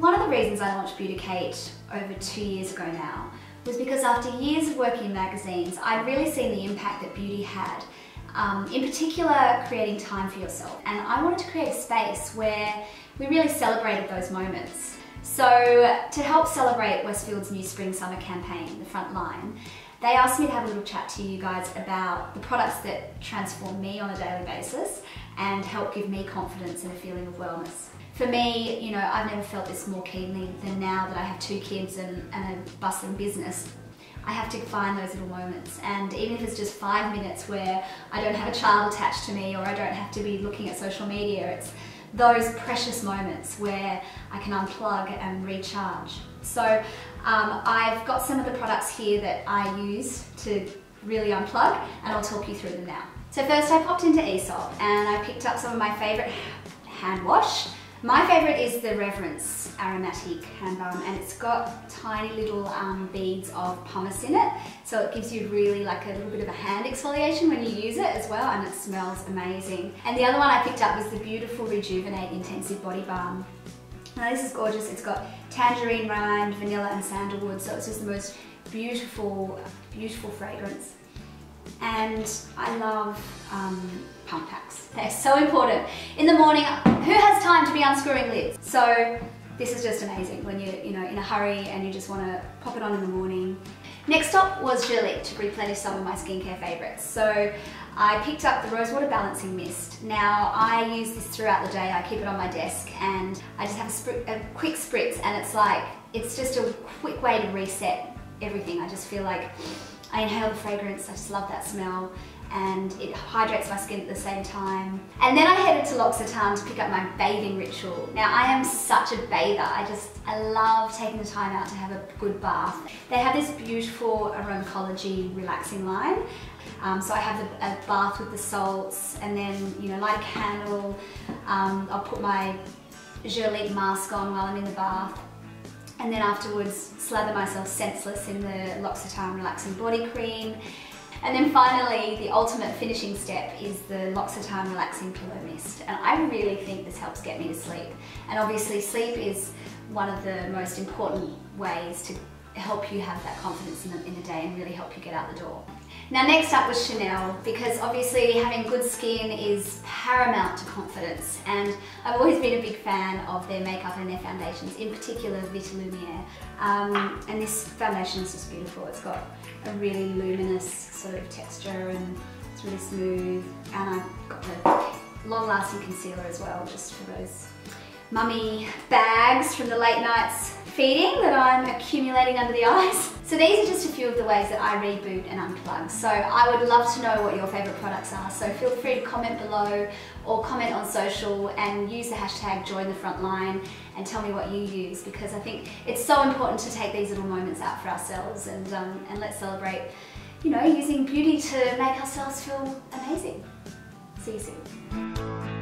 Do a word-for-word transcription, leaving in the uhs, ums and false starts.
One of the reasons I launched Beauticate over two years ago now was because after years of working in magazines, I'd really seen the impact that beauty had, um, in particular creating time for yourself. And I wanted to create a space where we really celebrated those moments. So to help celebrate Westfield's new spring-summer campaign, The Frontline, they asked me to have a little chat to you guys about the products that transform me on a daily basis and help give me confidence and a feeling of wellness. For me, you know, I've never felt this more keenly than now that I have two kids and, and a bustling business. I have to find those little moments, and even if it's just five minutes where I don't have a child attached to me or I don't have to be looking at social media, it's those precious moments where I can unplug and recharge. So um, I've got some of the products here that I use to really unplug, and I'll talk you through them now. So first I popped into Aesop and I picked up some of my favourite hand wash. My favourite is the Reverence Aromatic Hand Balm, and it's got tiny little um, beads of pumice in it, so it gives you really like a little bit of a hand exfoliation when you use it as well, and it smells amazing. And the other one I picked up was the beautiful Rejuvenate Intensive Body Balm. Now this is gorgeous. It's got tangerine rind, vanilla and sandalwood, so it's just the most beautiful, beautiful fragrance. And I love um, pump packs. They're so important. In the morning, who has time to be unscrewing lids? So this is just amazing when you're you know, in a hurry and you just want to pop it on in the morning. Next up was Jurlique to replenish some of my skincare favourites. So I picked up the Rosewater Balancing Mist. Now I use this throughout the day. I keep it on my desk and I just have a, spr a quick spritz, and it's like, it's just a quick way to reset everything. I just feel like I inhale the fragrance, I just love that smell, and it hydrates my skin at the same time. And then I headed to L'Occitane to pick up my bathing ritual. Now I am such a bather, I just, I love taking the time out to have a good bath. They have this beautiful aromatology relaxing line. Um, so I have a, a bath with the salts, and then, you know, light a candle, um, I'll put my Jurlique mask on while I'm in the bath. And then afterwards slather myself senseless in the L'Occitane Relaxing Body Cream. And then finally the ultimate finishing step is the L'Occitane Relaxing Pillow Mist. And I really think this helps get me to sleep. And obviously sleep is one of the most important ways to help you have that confidence in the, in the day and really help you get out the door. Now next up was Chanel, because obviously having good skin is paramount to confidence, and I've always been a big fan of their makeup and their foundations, in particular Vitalumière. Um, and this foundation is just beautiful. It's got a really luminous sort of texture and it's really smooth, and I've got the long-lasting concealer as well, just for those mummy bags from the late nights feeding that I'm accumulating under the eyes. So these are just a few of the ways that I reboot and unplug. So I would love to know what your favourite products are, so feel free to comment below or comment on social and use the hashtag join the frontline and tell me what you use, because I think it's so important to take these little moments out for ourselves, and, um, and let's celebrate, you know, using beauty to make ourselves feel amazing. See you soon.